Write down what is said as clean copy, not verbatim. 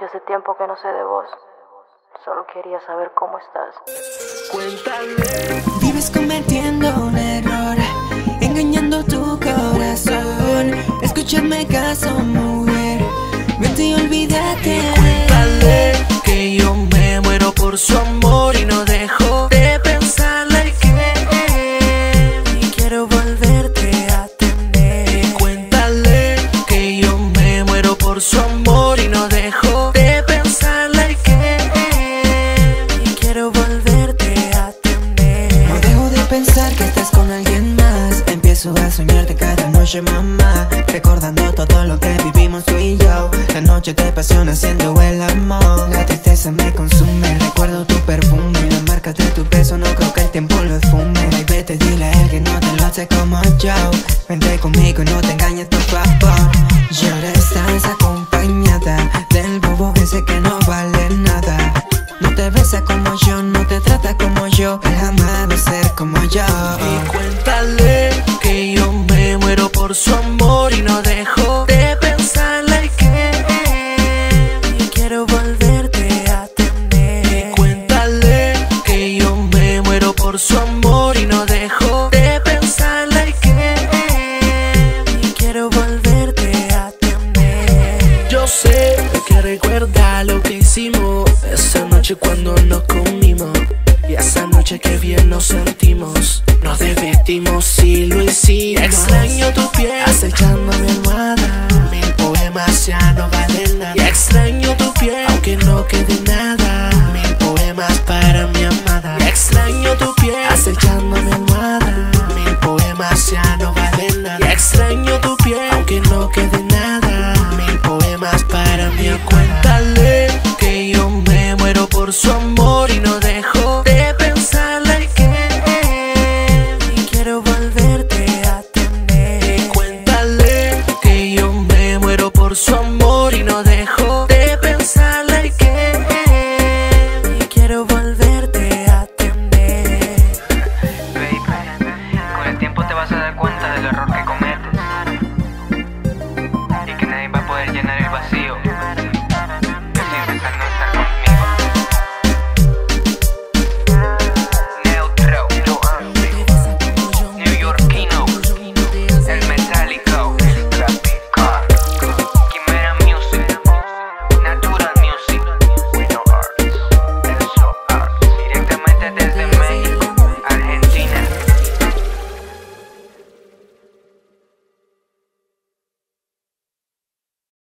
Ya hace tiempo que no sé de vos. Solo quería saber cómo estás. Cuéntale. Vives cometiendo un error, engañando tu corazón. Escúchame caso, mujer, vente y olvídate. Cuéntale que yo me muero por su amor y no dejo de pensarle que y quiero volverte a tener. Cuéntale que yo me muero por su amor y no dejo de pensarle que y quiero volverte a tener. No dejo de pensar que estás con alguien más. Empiezo a soñarte cada noche, mamá, recordando todo lo que vivimos tú y yo. La noche de pasión haciendo el amor. La tristeza me consume, recuerdo tu perfume y las marcas de tu beso, no creo que el tiempo lo esfume. Ay, vete, dile a él que no te lo hace como yo. Vente conmigo y no te engañes, por favor. Y ahora estás acompañada del bobo ese que no vale nada. No te besa como yo, no te trata como yo, al jamás de ser como yo. Y cuéntale que yo me muero por su amor y no dejo de pensarle que quiero volverte a tener. Y cuéntale que yo me muero por su amor y no dejo de pensarle que quiero volverte a tener. Yo sé que recuerda lo que hicimos esa noche cuando nos comimos y esa noche que bien nos sentimos. Nos desvestimos y lo hicimos. Extraño tu piel acechando mi almohada, mil poemas ya no valen nada. Y extraño tu piel aunque no quede nada, mil poemas para mi amada. Y extraño tu piel acechando mi almohada, mil poemas ya no valen nada. Y extraño tu piel aunque no quede nada, mil poemas para mi amada. Cuéntale que yo me muero por su amor y no dejo de pensarle que quiero volverte a tener. Cuéntale que yo me muero por su amor y no dejo de pensarle que quiero volverte a tener. Baby, con el tiempo te vas a dar cuenta del error que cometes y que nadie va a poder llenar el